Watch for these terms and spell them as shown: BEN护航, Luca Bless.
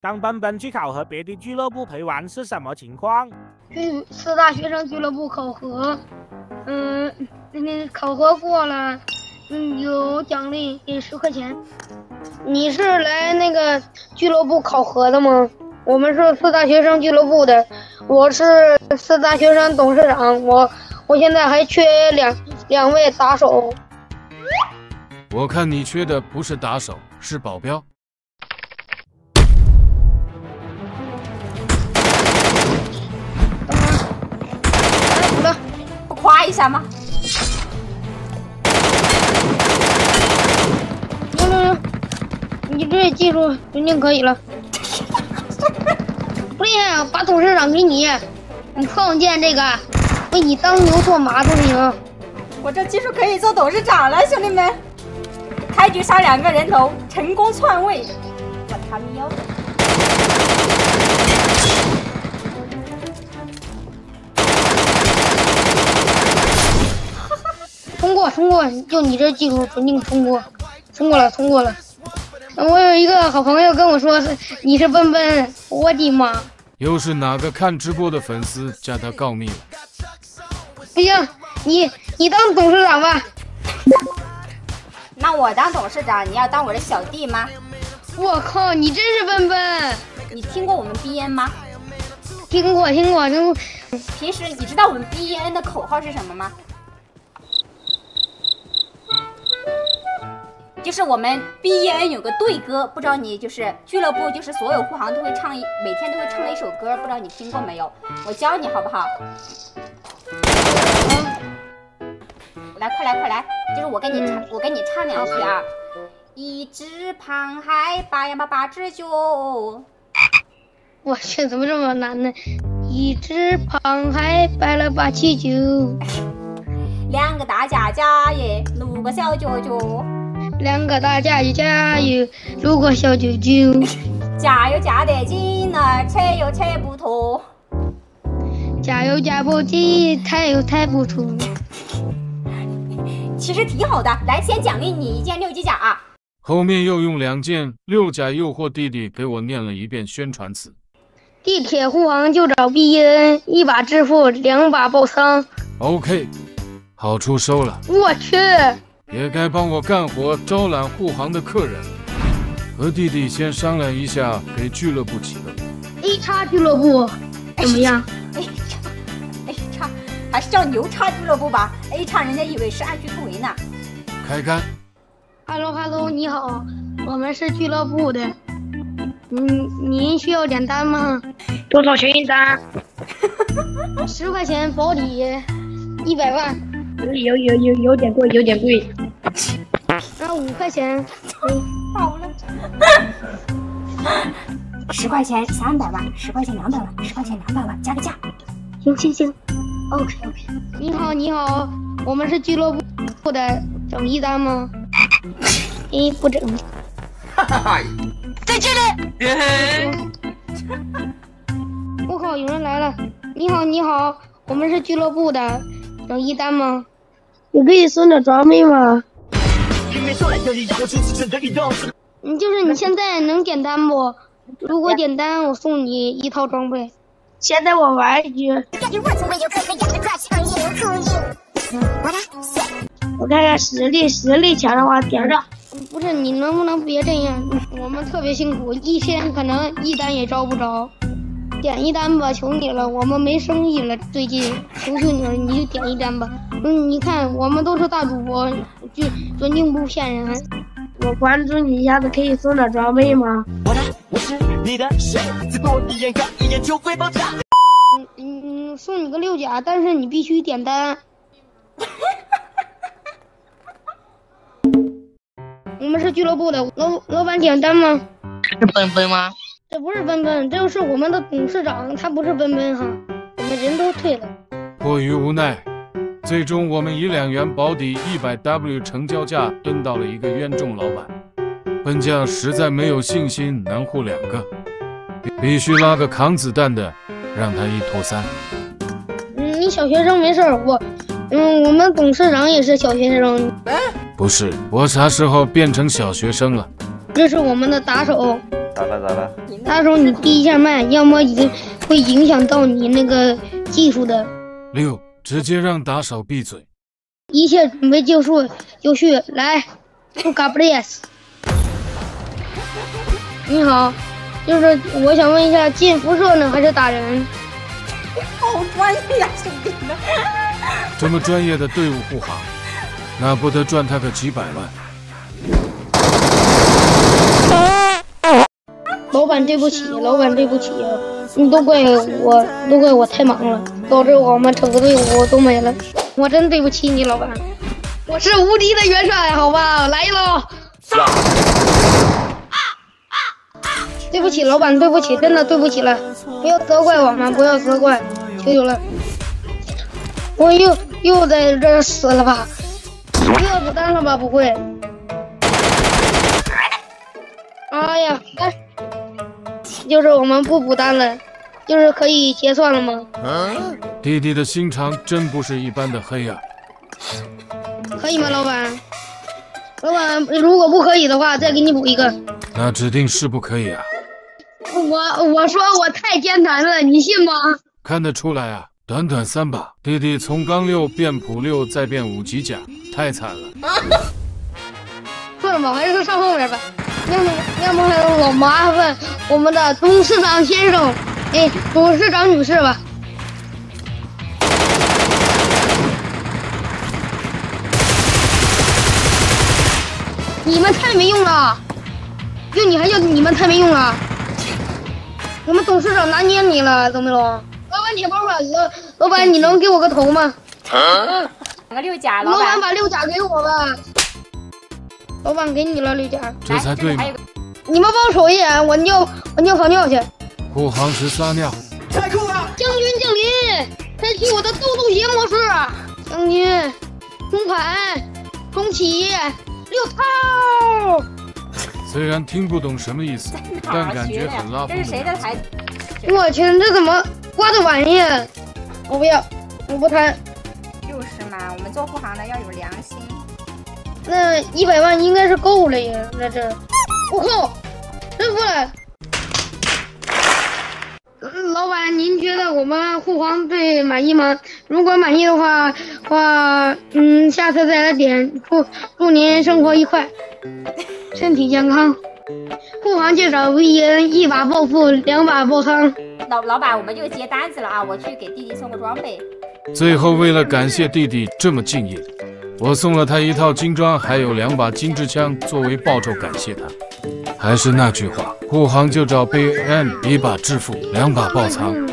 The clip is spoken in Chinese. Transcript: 当BEN去考核别的俱乐部陪玩是什么情况？去四大学生俱乐部考核，考核过了，有奖励，给10块钱。你是来那个俱乐部考核的吗？我们是四大学生俱乐部的，我是四大学生董事长，我现在还缺两位打手。我看你缺的不是打手，是保镖。 夸一下吗？行，你这技术肯定可以了。不厉害啊，把董事长给你，你创建这个，为你当牛做马都行。我这技术可以做董事长了，兄弟们！开局杀2个人头，成功篡位，我他喵的！ 通过，就你这技术肯定通过了。我有一个好朋友跟我说你是BEN，我的妈！又是哪个看直播的粉丝加他告密了？不行，你当董事长吧。那我当董事长，你要当我的小弟吗？我靠，你真是BEN！你听过我们BEN吗？听过。平时你知道我们BEN的口号是什么吗？ 就是我们 BEN 有个队歌，不知道你就是俱乐部，就是所有护航都会唱每天都会唱的一首歌，不知道你听过没有？我教你好不好？来，快来，就是我给你唱2句啊。1只螃蟹，8呀8只9。我去，怎么这么难呢？1只螃蟹，8了879。2个大家耶，6个小舅舅。 2个大家有，6个小舅舅。嫁又嫁得紧了，扯又扯不脱。嫁又嫁不紧，抬又抬不出。其实挺好的，来，先奖励你1件6级甲啊。后面又用2件6甲诱惑弟弟给我念了一遍宣传词。地铁护航就找 BEN，1把致富，2把爆仓。OK， 好处收了。我去。 也该帮我干活，招揽护航的客人。和弟弟先商量一下，给俱乐部起个 A 叉俱乐部怎么样 ？A 叉还是叫牛叉俱乐部吧 ？A 叉人家以为是爱去突围呢。开干 ！Hello， 你好，我们是俱乐部的。您需要点单吗？多少钱一单？10块钱保底，100万。 有点贵。那5块钱，好了。10块钱300万，10块钱200万，10块钱200万，加个价。行。OK。你好，我们是俱乐部的，整一单吗？不整。哈哈，在这里。我靠，有人来了！你好，我们是俱乐部的。 整一单吗？你可以送点装备吗？你现在能点单不？如果点单，我送你1套装备。现在我玩一局。我看看实力强的话点上。不是你能不能别这样？我们特别辛苦，一天可能1单也招不着。 点一单吧，求你了，我们没生意了，最近求你了，你就点一单吧。你看我们都是大主播，就肯定不骗人。我关注你一下子，可以送点装备吗？送你个6甲，但是你必须点单。我们是俱乐部的，老板点单吗？是BEN吗？ 这不是BEN，这就是我们的董事长，他不是BEN哈。我们人都退了，迫于无奈，最终我们以2元保底100W 成交价蹲到了一个冤种老板。BEN家实在没有信心难护2个，必须拉个扛子弹的，让他1拖3。你小学生没事，我们董事长也是小学生。不是，我啥时候变成小学生了？这是我们的打手。咋了？他说你闭一下麦，要么会影响到你那个技术的。六，直接让打手闭嘴。一切准备就绪，来 ，Luca Bless。你好，就是我想问一下，进辐射呢，还是打人？好专业呀，兄弟们！这么专业的队伍护航，那不得赚他个几百万？老板，对不起，你都怪我太忙了，导致我们整个队伍都没了。我真对不起你，老板。我是无敌的元帅，好吧，来喽！对不起，老板，对不起，真的对不起了，不要责怪我们，不要责怪，求求了！我又在这儿死了吧？不要子弹了吧？不会？哎呀，就是我们不补单了，就是可以结算了吗？弟弟的心肠真不是一般的黑啊！可以吗，老板？老板，如果不可以的话，再给你补一个。那指定是不可以啊！我说我太艰难了，你信吗？看得出来啊，短短3把，弟弟从钢六变普六，再变5级甲，太惨了。算了吧，还是上后面吧，要么我麻烦我们的董事长先生，董事长女士吧。你们太没用了。就你还叫你们太没用了！我们董事长拿捏你了，懂没懂？老板铁包吧，老板你能给我个头吗？打个6甲，老板把6甲给我吧。老板给你了6甲，这才对嘛！你们帮手艺，我尿跑尿去。护航时撒尿，太酷了！将军降临，开启我的豆豆鞋模式。将军，中盘，中起，6套。虽然听不懂什么意思，但感觉很拉风。这是谁的台词？我去，这怎么刮的玩意？我不要，我不贪。就是嘛，我们做护航的要有良心。那100万应该是够了呀，那这不够，真服了。老板，您觉得我们护航队满意吗？如果满意的话，下次再来点。祝您生活愉快。身体健康，护航介绍 VN 1把暴富，2把爆仓。老板，我们就接单子了啊！我去给弟弟送个装备。最后为了感谢弟弟这么敬业，我送了他1套金装，还有2把精致枪作为报酬感谢他。还是那句话，护航就找BEN，1把致富，2把爆仓。